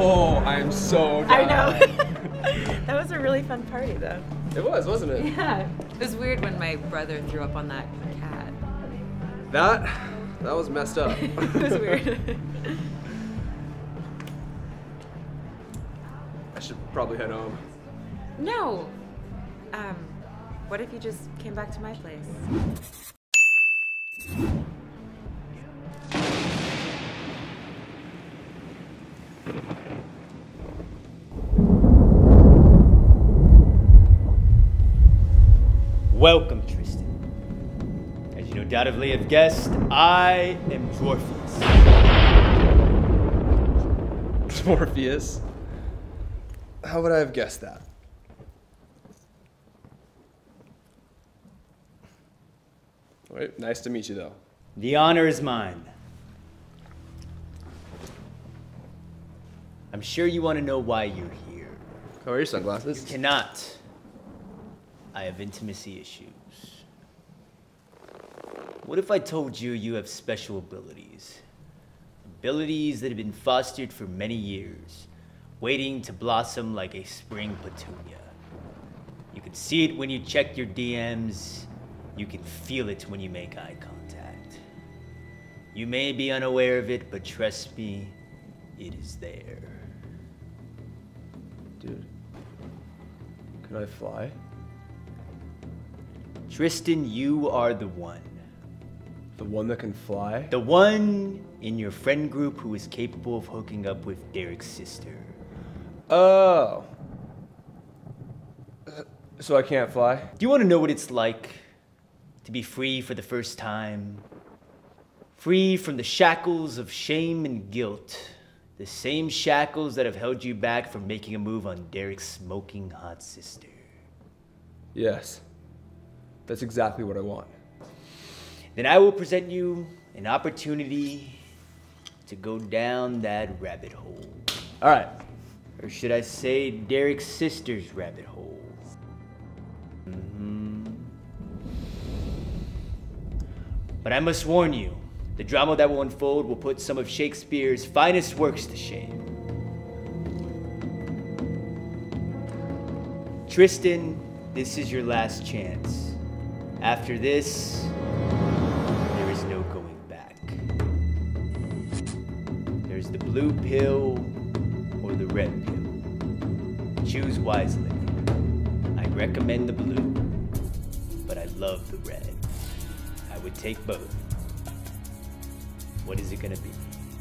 Oh, I am so glad. I know. That was a really fun party, though. It was, wasn't it? Yeah. It was weird when my brother threw up on that cat. That was messed up. It was weird. I should probably head home. No. What if you just came back to my place? Welcome, Tristan. As you no doubtably have guessed, I am Morpheus. Morpheus? How would I have guessed that? Wait, nice to meet you, though. The honor is mine. I'm sure you want to know why you're here. How are your sunglasses? You cannot. I have intimacy issues. What if I told you you have special abilities? Abilities that have been fostered for many years, waiting to blossom like a spring petunia. You can see it when you check your DMs. You can feel it when you make eye contact. You may be unaware of it, but trust me, it is there. Dude, could I fly? Tristan, you are the one. The one that can fly? The one in your friend group who is capable of hooking up with Derek's sister. Oh. So I can't fly? Do you want to know what it's like to be free for the first time? Free from the shackles of shame and guilt. The same shackles that have held you back from making a move on Derek's smoking hot sister. Yes. That's exactly what I want. Then I will present you an opportunity to go down that rabbit hole. All right. Or should I say Derek's sister's rabbit hole? But I must warn you, the drama that will unfold will put some of Shakespeare's finest works to shame. Tristan, this is your last chance. After this, there is no going back. There's the blue pill or the red pill. Choose wisely. I recommend the blue, but I love the red. I would take both. What is it gonna be?